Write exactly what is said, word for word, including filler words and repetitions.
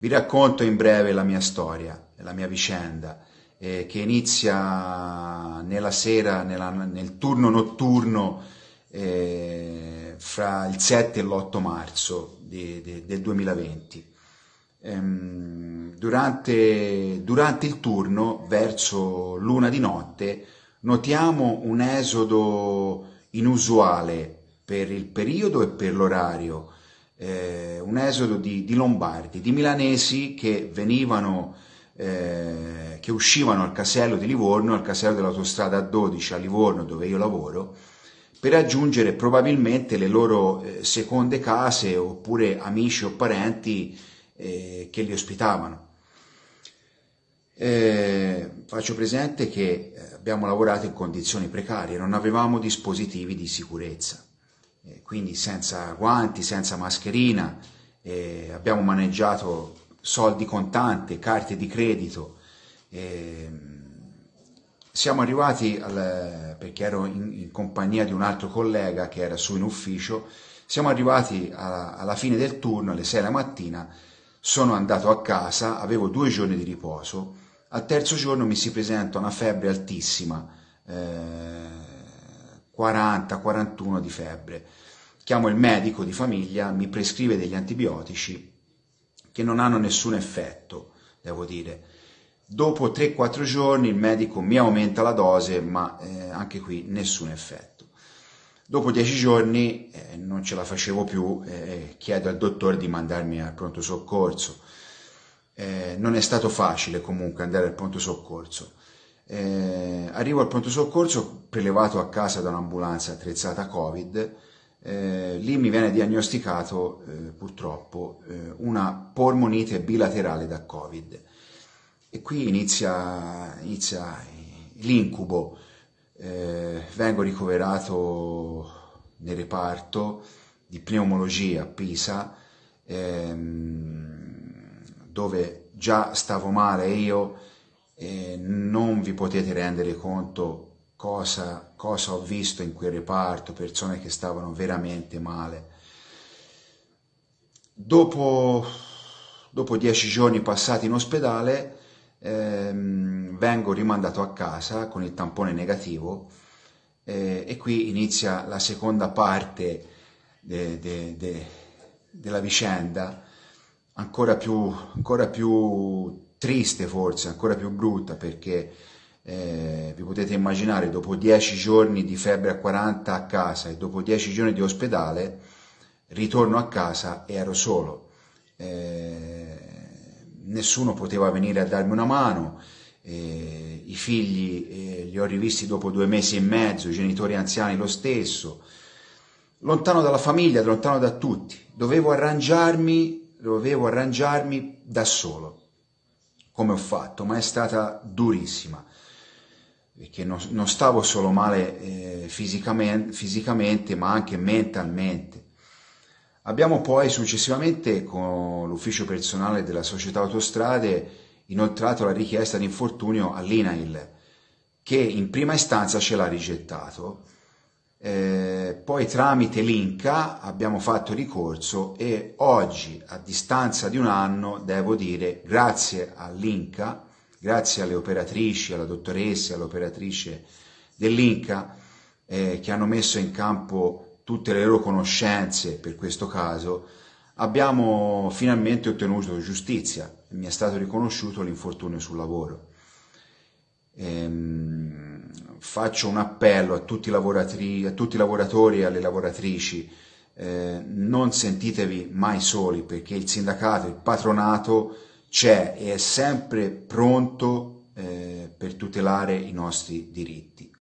Vi racconto in breve la mia storia, la mia vicenda, eh, che inizia nella sera, nella, nel turno notturno eh, fra il sette e l'otto marzo di, de, del duemilaventi. Ehm, durante, durante il turno, verso l'una di notte, notiamo un esodo inusuale per il periodo e per l'orario, eh, un esodo di, di lombardi, di milanesi che venivano, eh, che uscivano al casello di Livorno, al casello dell'autostrada A dodici a Livorno, dove io lavoro, per raggiungere probabilmente le loro eh, seconde case oppure amici o parenti eh, che li ospitavano. Eh, faccio presente che abbiamo lavorato in condizioni precarie, non avevamo dispositivi di sicurezza, eh, quindi senza guanti, senza mascherina, eh, abbiamo maneggiato soldi contanti, carte di credito. Eh, siamo arrivati, al, perché ero in, in compagnia di un altro collega che era su in ufficio, siamo arrivati a, alla fine del turno, alle sei la mattina, sono andato a casa, avevo due giorni di riposo. Al terzo giorno mi si presenta una febbre altissima, eh, quaranta quarantuno di febbre. Chiamo il medico di famiglia, mi prescrive degli antibiotici che non hanno nessun effetto, devo dire. Dopo tre quattro giorni il medico mi aumenta la dose, ma eh, anche qui nessun effetto. Dopo dieci giorni eh, non ce la facevo più, eh, chiedo al dottore di mandarmi al pronto soccorso. Eh, non è stato facile comunque andare al pronto soccorso. Eh, arrivo al pronto soccorso prelevato a casa da un'ambulanza attrezzata Covid, eh, lì mi viene diagnosticato eh, purtroppo eh, una polmonite bilaterale da Covid e qui inizia, inizia l'incubo. Eh, vengo ricoverato nel reparto di pneumologia a Pisa, ehm, dove già stavo male io, eh, non vi potete rendere conto cosa, cosa ho visto in quel reparto, persone che stavano veramente male. Dopo, dopo dieci giorni passati in ospedale, eh, vengo rimandato a casa con il tampone negativo eh, e qui inizia la seconda parte de, de, de, della vicenda, Ancora più, ancora più triste forse, ancora più brutta, perché eh, vi potete immaginare, dopo dieci giorni di febbre a quaranta a casa e dopo dieci giorni di ospedale, ritorno a casa e ero solo. Eh, nessuno poteva venire a darmi una mano, eh, i figli eh, li ho rivisti dopo due mesi e mezzo, i genitori anziani lo stesso, lontano dalla famiglia, lontano da tutti, dovevo arrangiarmi Dovevo arrangiarmi da solo, come ho fatto, ma è stata durissima, perché non, non stavo solo male eh, fisicamente, fisicamente, ma anche mentalmente. Abbiamo poi successivamente, con l'ufficio personale della società Autostrade, inoltrato la richiesta di infortunio all'INAIL, che in prima istanza ce l'ha rigettato. Eh, poi tramite l'Inca abbiamo fatto ricorso e oggi, a distanza di un anno, devo dire grazie all'Inca, grazie alle operatrici, alla dottoressa, all'operatrice dell'Inca eh, che hanno messo in campo tutte le loro conoscenze per questo caso, abbiamo finalmente ottenuto giustizia, mi è stato riconosciuto l'infortunio sul lavoro. ehm, Faccio un appello a tutti, a tutti i lavoratori e alle lavoratrici, eh, non sentitevi mai soli, perché il sindacato, il patronato c'è e è sempre pronto eh, per tutelare i nostri diritti.